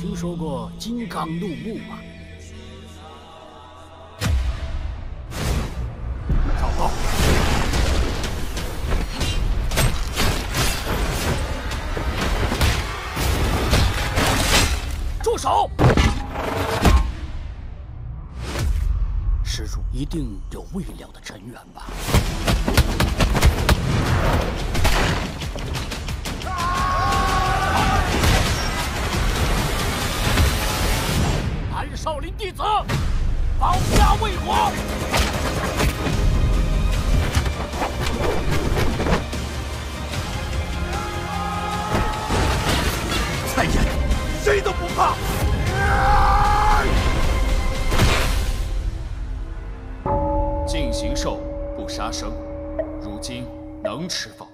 听说过金刚怒目吗？糟糕！住手！施主一定有未了的尘缘吧？ 少林弟子保家卫国，蔡爷，谁都不怕。尽形寿，不杀生，如今能吃否？